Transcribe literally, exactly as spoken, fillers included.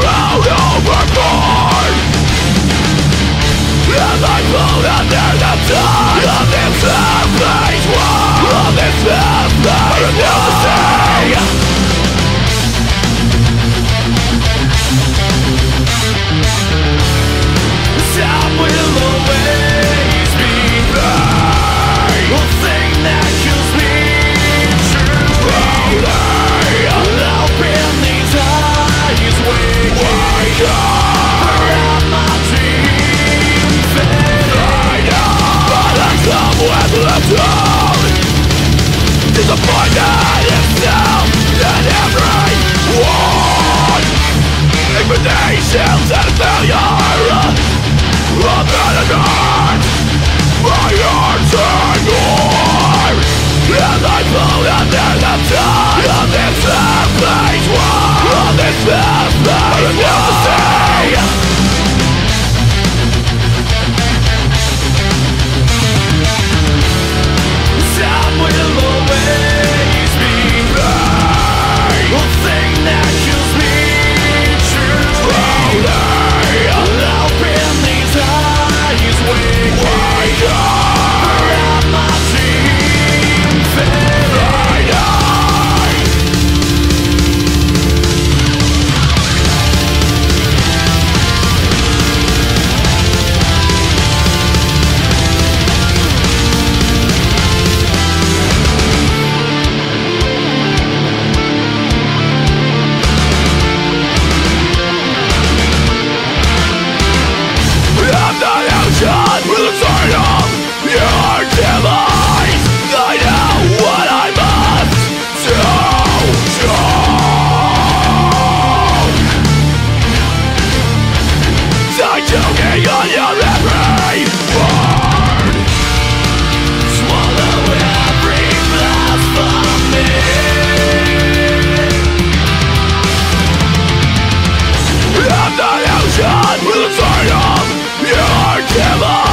thrown overboard, and I float under the tide on this half-made world, on this half-made world. Time will always be there. One thing that kills me truly. Open these eyes, wake up, around my dream fade. I know, but I come with the tone, disappointed itself in everyone. Explanations and failure of enemies, my arms are gone, and I float under the tide on this half-made world, on this half-made world. Time will always be there. One thing that kills me truly. Eyes wake up, around my dream fade. Right eye. I'm the illusion with the sign of your demise. I know what I must do. Die joking on your every word. Swallow every blasphemy. I'm the illusion with the sign of your demise. Never